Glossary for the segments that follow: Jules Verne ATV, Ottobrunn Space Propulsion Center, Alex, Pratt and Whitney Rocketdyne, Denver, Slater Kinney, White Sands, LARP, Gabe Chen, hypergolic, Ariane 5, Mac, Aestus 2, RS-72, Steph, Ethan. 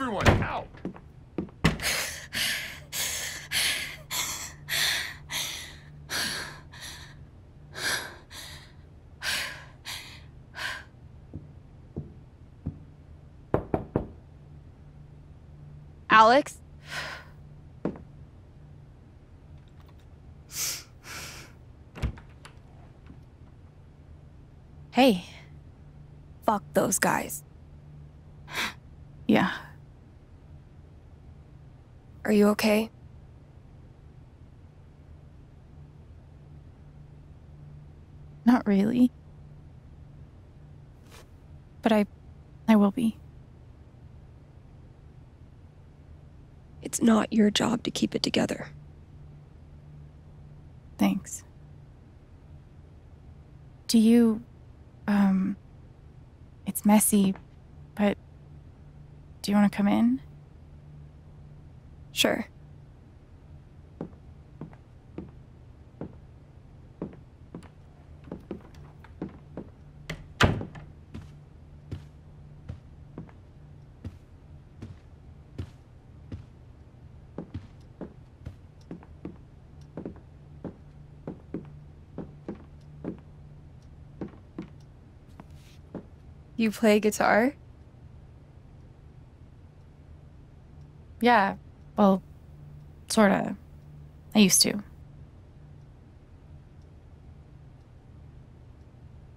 Everyone, out! Alex? Hey. Fuck those guys. Yeah. Are you okay? Not really. But I will be. It's not your job to keep it together. Thanks. Do you, it's messy, but do you want to come in? Sure. You play guitar? Yeah, well, sorta. I used to.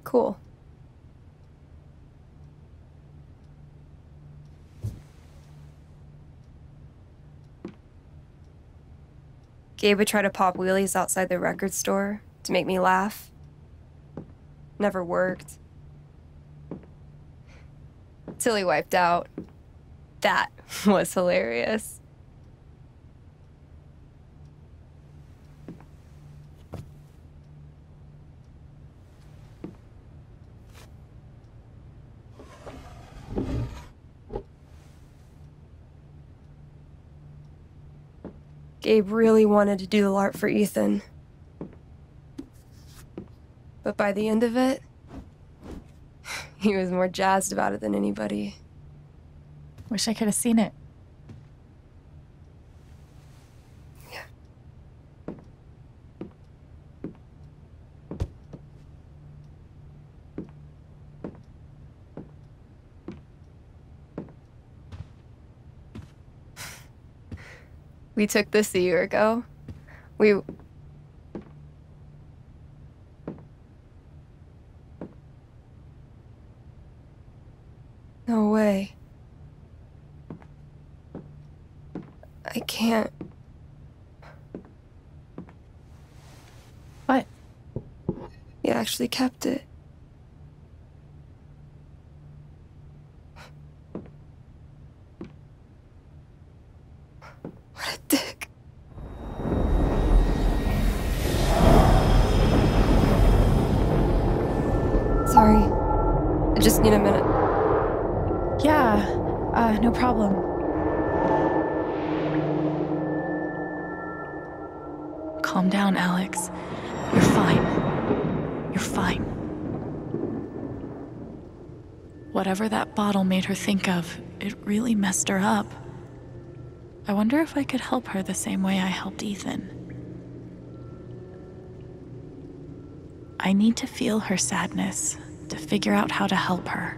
Cool. Gabe would try to pop wheelies outside the record store to make me laugh. Never worked. Till he wiped out. That was hilarious. Gabe really wanted to do the LARP for Ethan. But by the end of it, he was more jazzed about it than anybody. Wish I could have seen it. Yeah. We took this a year ago. No way. I can't. What? You actually kept it. What a dick. Sorry. I just need a minute. Yeah, no problem. Calm down, Alex. You're fine. You're fine. Whatever that bottle made her think of, it really messed her up. I wonder if I could help her the same way I helped Ethan. I need to feel her sadness to figure out how to help her.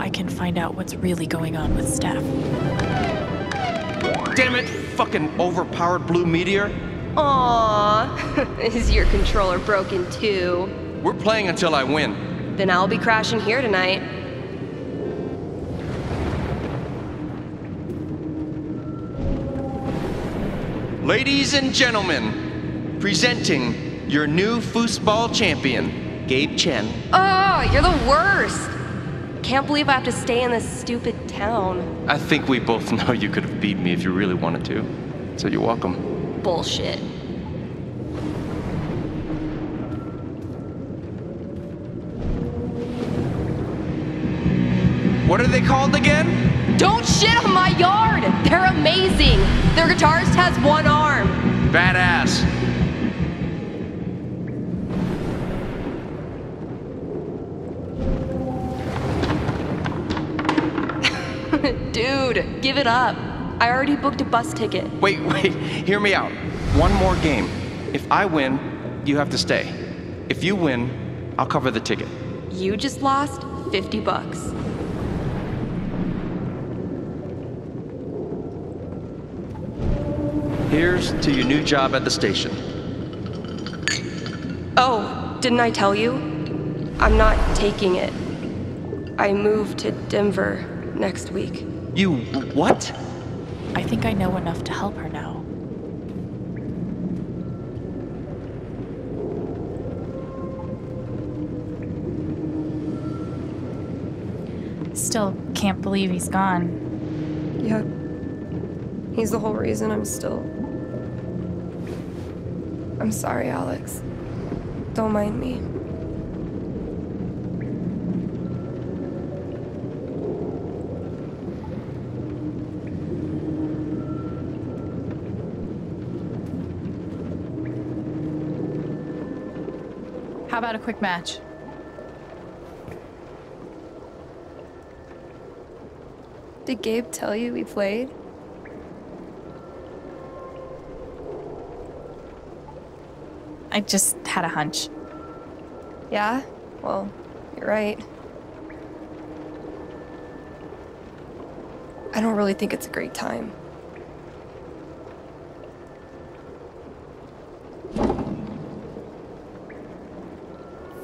I can find out what's really going on with Steph. Damn it! Fucking overpowered blue meteor! Aww! Is your controller broken too? We're playing until I win. Then I'll be crashing here tonight. Ladies and gentlemen, presenting your new foosball champion, Gabe Chen. Oh, you're the worst! Can't believe I have to stay in this stupid town. I think we both know you could have beat me if you really wanted to. So you're welcome. Bullshit. What are they called again? Don't shit on my yard! They're amazing! Their guitarist has one arm. Badass. Dude, give it up. I already booked a bus ticket. Wait, hear me out. One more game. If I win, you have to stay. If you win, I'll cover the ticket. You just lost $50. Here's to your new job at the station. Oh, didn't I tell you? I'm not taking it. I moved to Denver next week. You what? I think I know enough to help her now. Still can't believe he's gone. Yeah. He's the whole reason I'm still... I'm sorry, Alex. Don't mind me. How about a quick match? Did Gabe tell you we played? I just had a hunch. Yeah? Well, you're right. I don't really think it's a great time.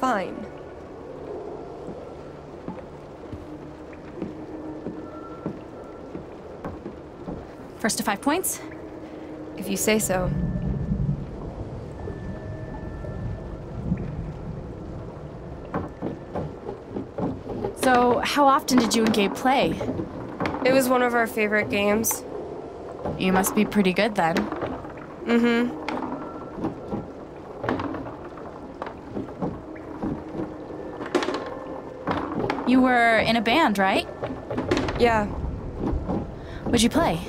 Fine. First to 5 points? If you say so. So, how often did you and Gabe play? It was one of our favorite games. You must be pretty good then. Mm-hmm. You were in a band, right? Yeah. What'd you play?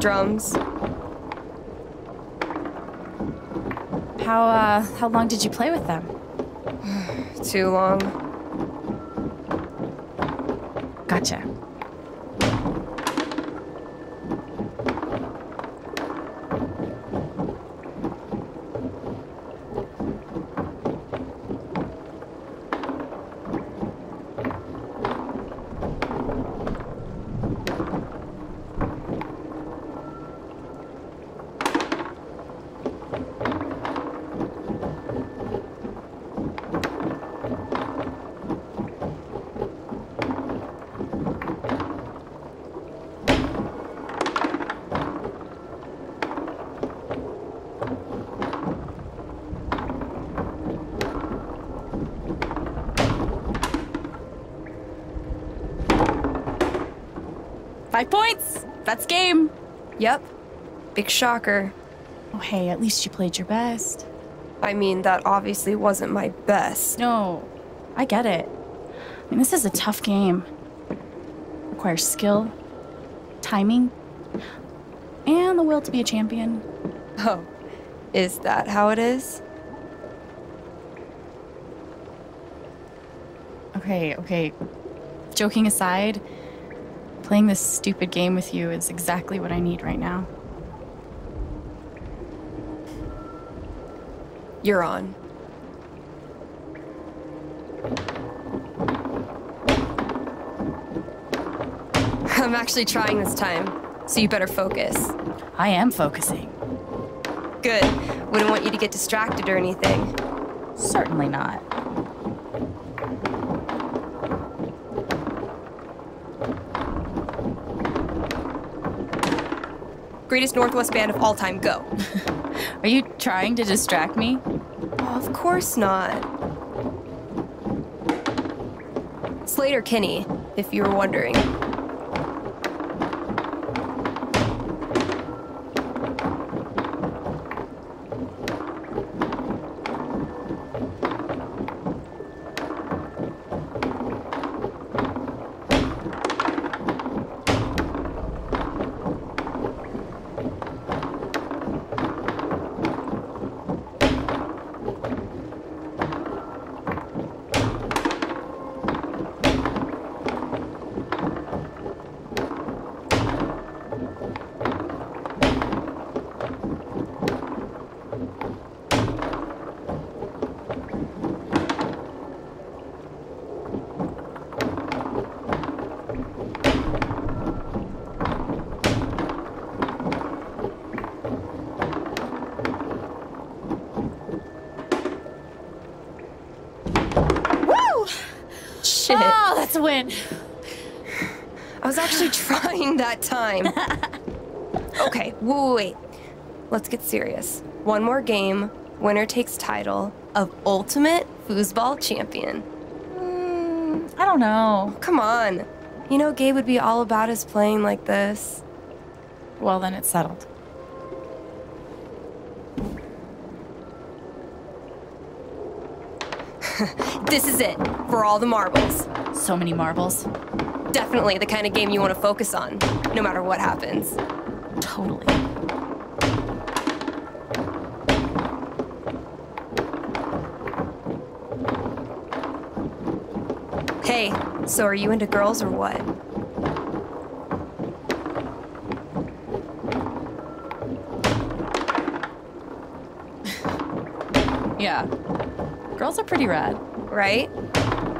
Drums. How long did you play with them? Too long. Gotcha. Points! That's game! Yep. Big shocker. Oh, hey, at least you played your best. I mean, that obviously wasn't my best. No, I get it. I mean, this is a tough game. Requires skill, timing, and the will to be a champion. Oh, is that how it is? Okay. Joking aside, playing this stupid game with you is exactly what I need right now. You're on. I'm actually trying this time, so you better focus. I am focusing. Good. Wouldn't want you to get distracted or anything. Certainly not. Greatest Northwest band of all time, go. Are you trying to distract me? Oh, of course not. Slater Kinney, if you were wondering. Oh, that's a win. I was actually trying that time. Okay, wait. Let's get serious. One more game. Winner takes title of Ultimate Foosball Champion. I don't know. Come on. You know, Gabe would be all about us playing like this. Well, then it's settled. This is it, for all the marbles. So many marbles. Definitely the kind of game you want to focus on, no matter what happens. Totally. Hey, so are you into girls or what? Yeah. Girls are pretty rad. Right?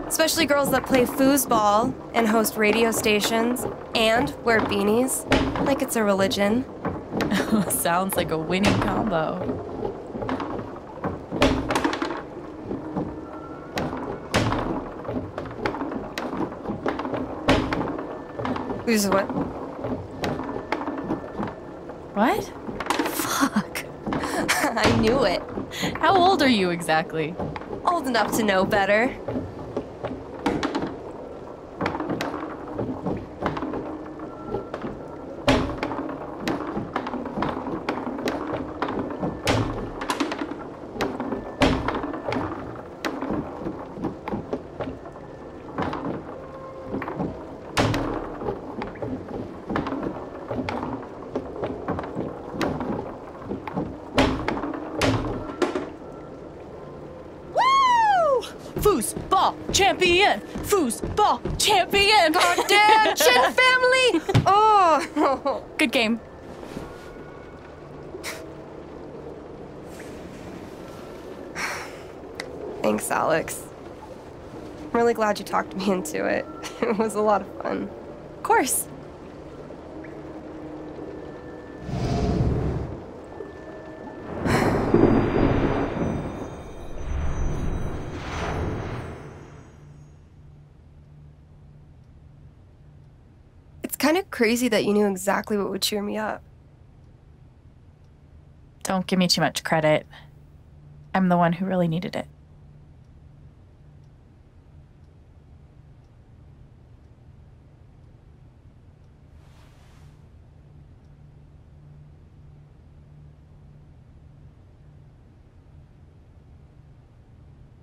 Especially girls that play foosball and host radio stations and wear beanies like it's a religion. Sounds like a winning combo. Who's what? What? Fuck. I knew it. How old are you exactly? Old enough to know better. Foosball champion! Foosball champion! Goddamn Chen family! Oh! Good game. Thanks, Alex. I'm really glad you talked me into it. It was a lot of fun. Of course. Kind of crazy that you knew exactly what would cheer me up. Don't give me too much credit. I'm the one who really needed it.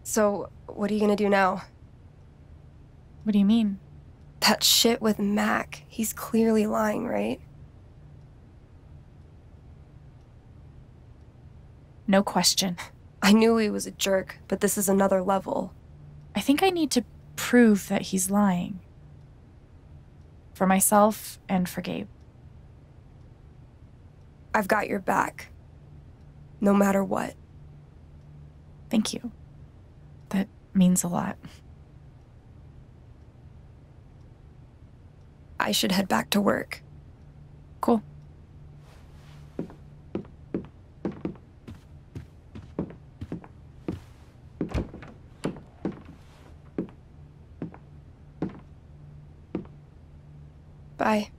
So, what are you gonna do now? What do you mean? That shit with Mac. He's clearly lying, right? No question. I knew he was a jerk, but this is another level. I think I need to prove that he's lying. For myself and for Gabe. I've got your back. No matter what. Thank you. That means a lot. I should head back to work. Cool. Bye.